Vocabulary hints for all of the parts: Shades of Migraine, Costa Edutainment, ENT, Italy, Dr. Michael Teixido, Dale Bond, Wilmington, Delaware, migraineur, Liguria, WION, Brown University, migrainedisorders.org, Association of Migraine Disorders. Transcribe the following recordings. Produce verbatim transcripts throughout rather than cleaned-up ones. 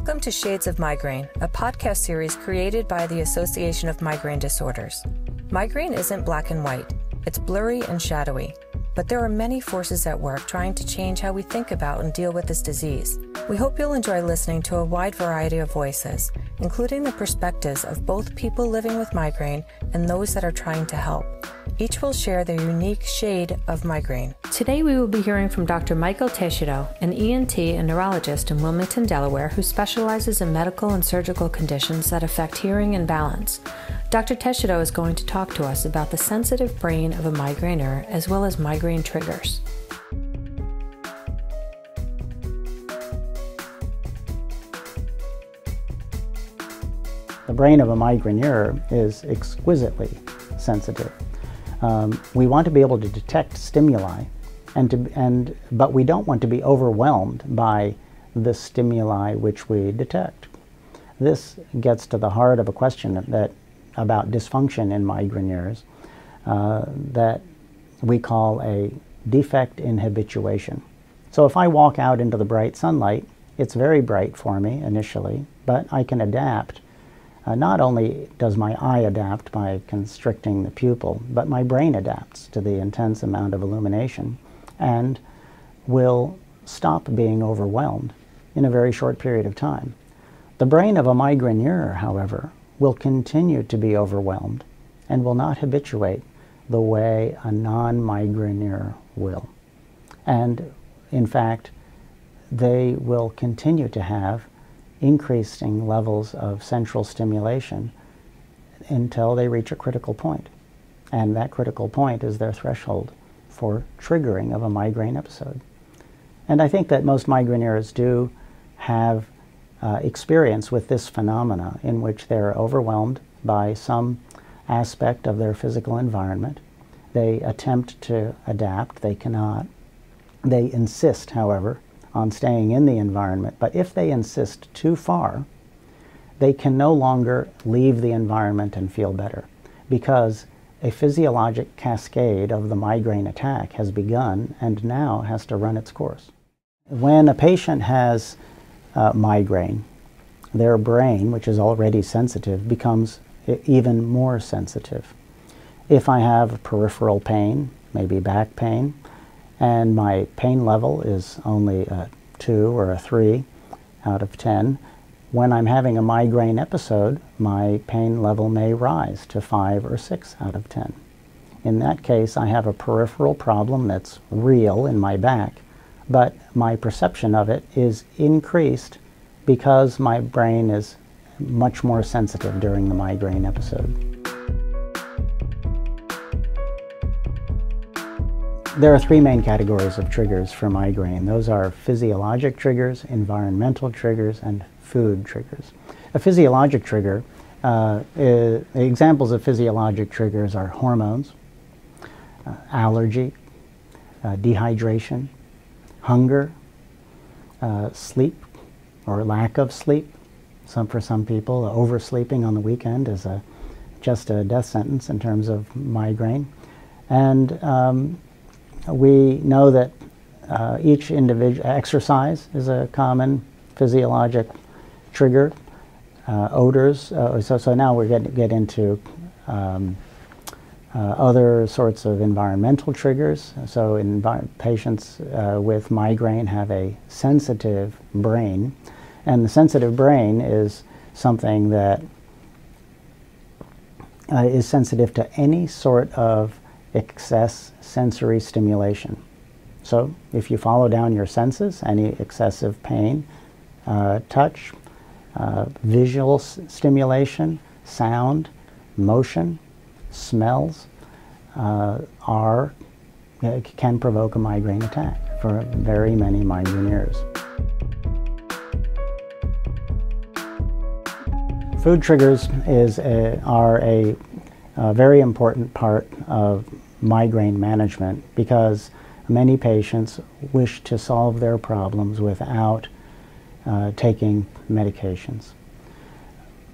Welcome to Shades of Migraine, a podcast series created by the Association of Migraine Disorders. Migraine isn't black and white. It's blurry and shadowy. But there are many forces at work trying to change how we think about and deal with this disease. We hope you'll enjoy listening to a wide variety of voices, including the perspectives of both people living with migraine and those that are trying to help. Each will share their unique shade of migraine. Today we will be hearing from Doctor Michael Teixido, an E N T and neurologist in Wilmington, Delaware, who specializes in medical and surgical conditions that affect hearing and balance. Doctor Teixido is going to talk to us about the sensitive brain of a migraineur as well as migraine triggers. The brain of a migraineur is exquisitely sensitive. Um, we want to be able to detect stimuli, and to, and but we don't want to be overwhelmed by the stimuli which we detect. This gets to the heart of a question that about dysfunction in migraineurs uh, that we call a defect in habituation. So if I walk out into the bright sunlight, it's very bright for me initially, but I can adapt. Uh, not only does my eye adapt by constricting the pupil, but my brain adapts to the intense amount of illumination and will stop being overwhelmed in a very short period of time. The brain of a migraineur, however, will continue to be overwhelmed and will not habituate the way a non-migraineur will. And in fact, they will continue to have increasing levels of central stimulation until they reach a critical point. And that critical point is their threshold for triggering of a migraine episode. And I think that most migraineurs do have uh, experience with this phenomena in which they're overwhelmed by some aspect of their physical environment. They attempt to adapt, they cannot. They insist, however, on staying in the environment, but if they insist too far, they can no longer leave the environment and feel better, because a physiologic cascade of the migraine attack has begun and now has to run its course. When a patient has uh, migraine, their brain, which is already sensitive, becomes even more sensitive. If I have peripheral pain, maybe back pain, and my pain level is only a two or a three out of ten. When I'm having a migraine episode, my pain level may rise to five or six out of ten. In that case, I have a peripheral problem that's real in my back, but my perception of it is increased because my brain is much more sensitive during the migraine episode. There are three main categories of triggers for migraine. Those are physiologic triggers, environmental triggers, and food triggers. A physiologic trigger, uh, is, examples of physiologic triggers are hormones, uh, allergy, uh, dehydration, hunger, uh, sleep or lack of sleep. Some, for some people, oversleeping on the weekend is a, just a death sentence in terms of migraine. And um, we know that uh, each individual exercise is a common physiologic trigger. Uh, odors, uh, so, so now we're going to get into um, uh, other sorts of environmental triggers. So envi patients uh, with migraine have a sensitive brain, and the sensitive brain is something that uh, is sensitive to any sort of excess sensory stimulation. So if you follow down your senses, any excessive pain, uh, touch, uh, visual stimulation, sound, motion, smells uh, are, uh, can provoke a migraine attack for very many migraineurs. Food triggers is a, are a A very important part of migraine management, because many patients wish to solve their problems without uh, taking medications.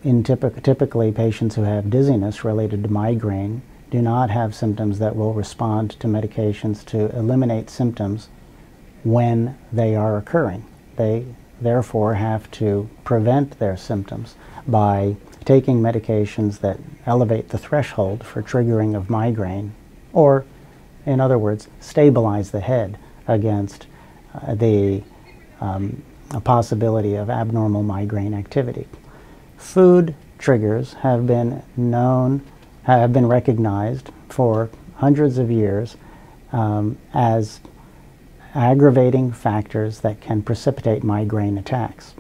In typ typically, patients who have dizziness related to migraine do not have symptoms that will respond to medications to eliminate symptoms when they are occurring. They therefore have to prevent their symptoms by taking medications that elevate the threshold for triggering of migraine, or in other words, stabilize the head against uh, the um, possibility of abnormal migraine activity. Food triggers have been known, have been recognized for hundreds of years um, as aggravating factors that can precipitate migraine attacks.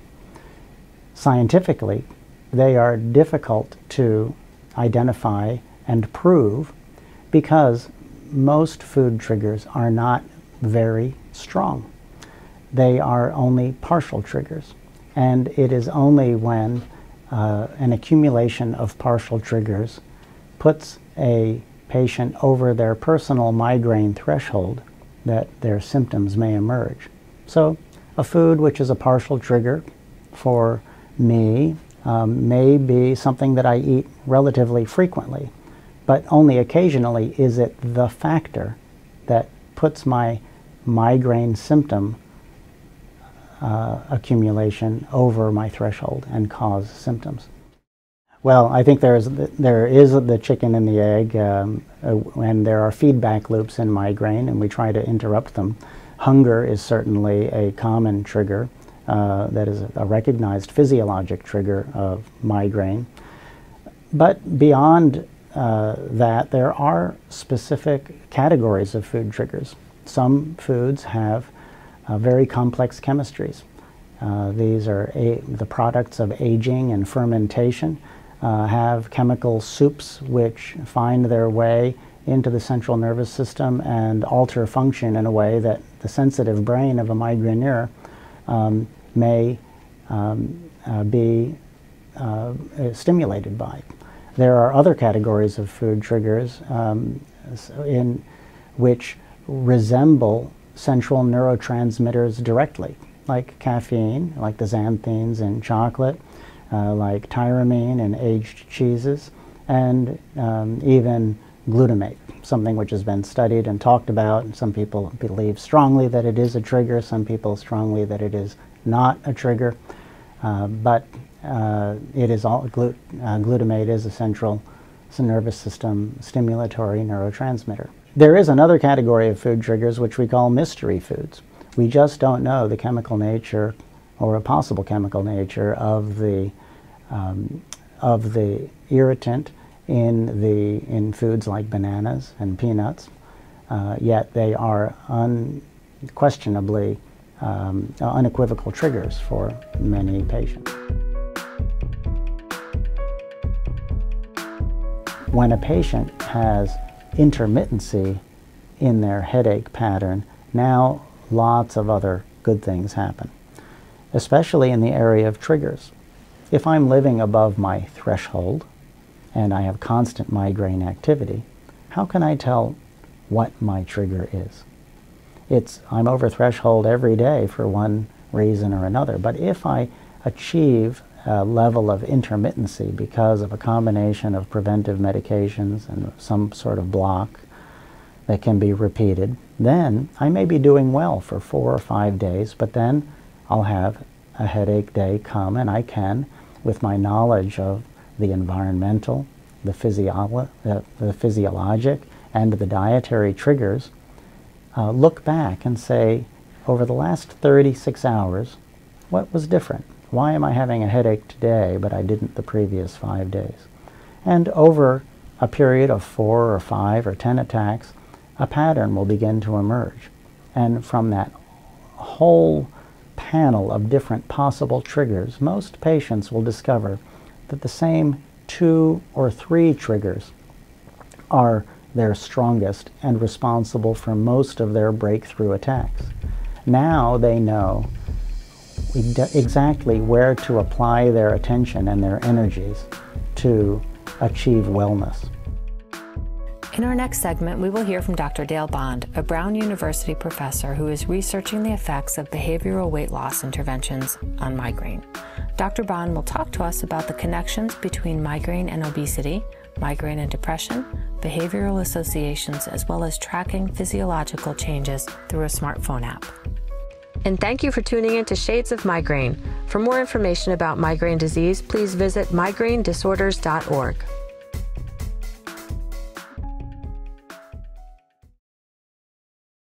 Scientifically, they are difficult to identify and prove because most food triggers are not very strong. They are only partial triggers, and it is only when uh, an accumulation of partial triggers puts a patient over their personal migraine threshold that their symptoms may emerge. So a food which is a partial trigger for me um, may be something that I eat relatively frequently, but only occasionally is it the factor that puts my migraine symptom uh, accumulation over my threshold and causes symptoms. Well, I think there is the, there is the chicken and the egg, um, and there are feedback loops in migraine, and we try to interrupt them. Hunger is certainly a common trigger uh, that is a recognized physiologic trigger of migraine. But beyond uh, that, there are specific categories of food triggers. Some foods have uh, very complex chemistries. Uh, these are a, the products of aging and fermentation. Uh, have chemical soups which find their way into the central nervous system and alter function in a way that the sensitive brain of a migraineur um, may um, uh, be uh, stimulated by. There are other categories of food triggers um, in which resemble central neurotransmitters directly, like caffeine, like the xanthines in chocolate, Uh, like tyramine and aged cheeses, and um, even glutamate, something which has been studied and talked about. And some people believe strongly that it is a trigger, some people strongly that it is not a trigger, uh, but uh, it is all glut uh, glutamate is a central nervous system stimulatory neurotransmitter. There is another category of food triggers which we call mystery foods. We just don't know the chemical nature or a possible chemical nature of the um, of the irritant in the in foods like bananas and peanuts, uh, yet they are unquestionably um, unequivocal triggers for many patients. When a patient has intermittency in their headache pattern, now lots of other good things happen, especially in the area of triggers. If I'm living above my threshold and I have constant migraine activity, how can I tell what my trigger is? It's I'm over threshold every day for one reason or another, but if I achieve a level of intermittency because of a combination of preventive medications and some sort of block that can be repeated, then I may be doing well for four or five days, but then I'll have a headache day come, and I can, with my knowledge of the environmental, the, physio uh, the physiologic, and the dietary triggers, uh, look back and say, over the last thirty-six hours, what was different? Why am I having a headache today, but I didn't the previous five days? And over a period of four or five or ten attacks, a pattern will begin to emerge. And from that whole panel of different possible triggers, most patients will discover that the same two or three triggers are their strongest and responsible for most of their breakthrough attacks. Now they know exactly where to apply their attention and their energies to achieve wellness. In our next segment, we will hear from Doctor Dale Bond, a Brown University professor who is researching the effects of behavioral weight loss interventions on migraine. Doctor Bond will talk to us about the connections between migraine and obesity, migraine and depression, behavioral associations, as well as tracking physiological changes through a smartphone app. And thank you for tuning in to Shades of Migraine. For more information about migraine disease, please visit migraine disorders dot org.